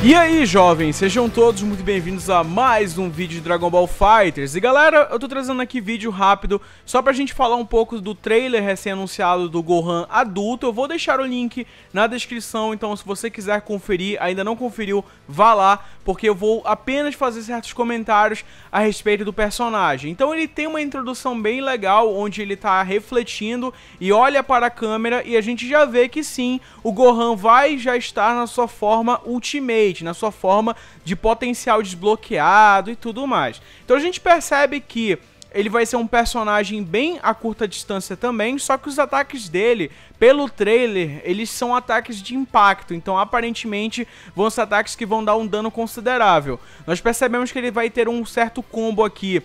E aí, jovens, sejam todos muito bem-vindos a mais um vídeo de Dragon Ball FighterZ. E galera, eu tô trazendo aqui vídeo rápido só pra gente falar um pouco do trailer recém-anunciado do Gohan adulto. Eu vou deixar o link na descrição, então se você quiser conferir, ainda não conferiu, vá lá, porque eu vou apenas fazer certos comentários a respeito do personagem. Então ele tem uma introdução bem legal, onde ele tá refletindo e olha para a câmera, e a gente já vê que sim, o Gohan vai já estar na sua forma Ultimate, na sua forma de potencial desbloqueado e tudo mais. Então a gente percebe que ele vai ser um personagem bem a curta distância também, só que os ataques dele, pelo trailer, eles são ataques de impacto, então aparentemente vão ser ataques que vão dar um dano considerável. Nós percebemos que ele vai ter um certo combo aqui,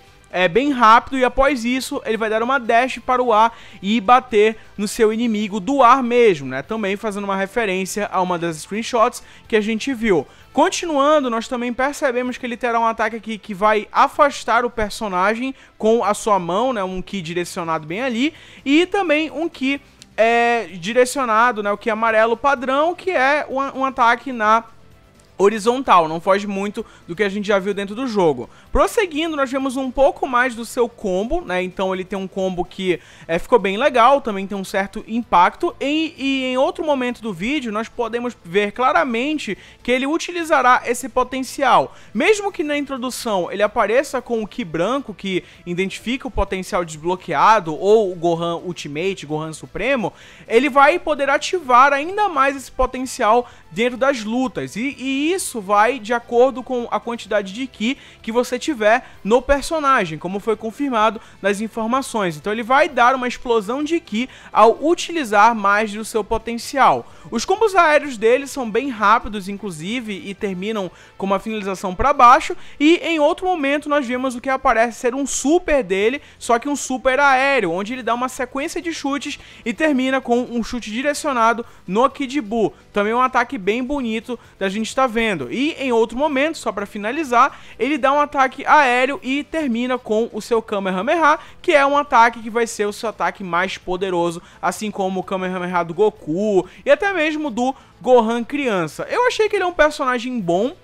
bem rápido, e após isso ele vai dar uma dash para o ar e bater no seu inimigo do ar mesmo, né? Também fazendo uma referência a uma das screenshots que a gente viu. Continuando, nós também percebemos que ele terá um ataque aqui que vai afastar o personagem com a sua mão, né? Um ki direcionado bem ali, e também um ki direcionado, né? O ki amarelo padrão, que é um ataque na horizontal, não foge muito do que a gente já viu dentro do jogo. Prosseguindo, nós vemos um pouco mais do seu combo, né? Então ele tem um combo que ficou bem legal, também tem um certo impacto, e em outro momento do vídeo nós podemos ver claramente que ele utilizará esse potencial. Mesmo que na introdução ele apareça com o ki branco, que identifica o potencial desbloqueado, ou o Gohan Ultimate, Gohan Supremo, ele vai poder ativar ainda mais esse potencial dentro das lutas, e isso vai de acordo com a quantidade de ki que você tiver no personagem, como foi confirmado nas informações. Então ele vai dar uma explosão de ki ao utilizar mais do seu potencial. Os combos aéreos dele são bem rápidos, inclusive, e terminam com uma finalização para baixo, e em outro momento nós vemos o que aparece ser um super dele, só que um super aéreo, onde ele dá uma sequência de chutes e termina com um chute direcionado no Kid Buu. Também um ataque bem bonito da gente estar vendo. E em outro momento, só para finalizar, ele dá um ataque aéreo e termina com o seu Kamehameha, que é um ataque que vai ser o seu ataque mais poderoso, assim como o Kamehameha do Goku e até mesmo do Gohan criança. Eu achei que ele é um personagem bom,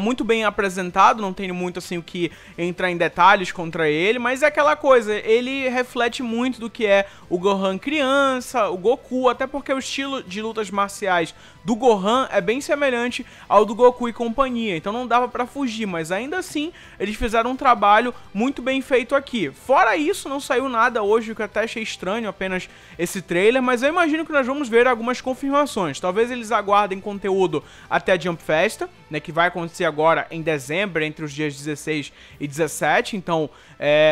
muito bem apresentado, não tenho muito assim o que entrar em detalhes contra ele, mas é aquela coisa, ele reflete muito do que é o Gohan criança, o Goku, até porque o estilo de lutas marciais do Gohan é bem semelhante ao do Goku e companhia, então não dava pra fugir, mas ainda assim eles fizeram um trabalho muito bem feito aqui. Fora isso, não saiu nada hoje, o que eu até achei estranho, apenas esse trailer, mas eu imagino que nós vamos ver algumas confirmações. Talvez eles aguardem conteúdo até a Jump Festa, né, que vai acontecer agora em dezembro, entre os dias 16 e 17, então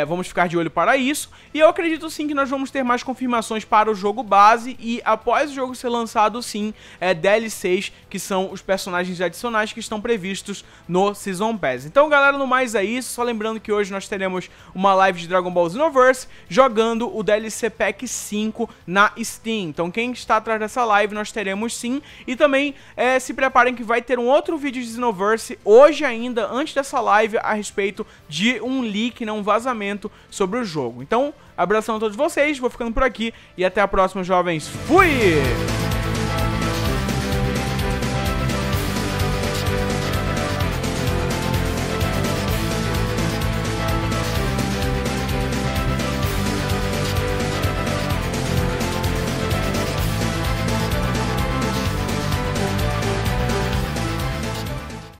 vamos ficar de olho para isso, e eu acredito sim que nós vamos ter mais confirmações para o jogo base, e após o jogo ser lançado sim, DLCs, que são os personagens adicionais que estão previstos no Season Pass. Então galera, no mais é isso, só lembrando que hoje nós teremos uma live de Dragon Ball Xenoverse, jogando o DLC Pack 5 na Steam, então quem está atrás dessa live nós teremos sim, e também se preparem que vai ter um outro vídeo de Xenoverse hoje ainda, antes dessa live, a respeito de um leak, né, um vazamento sobre o jogo. Então, abração a todos vocês, vou ficando por aqui e até a próxima, jovens. Fui!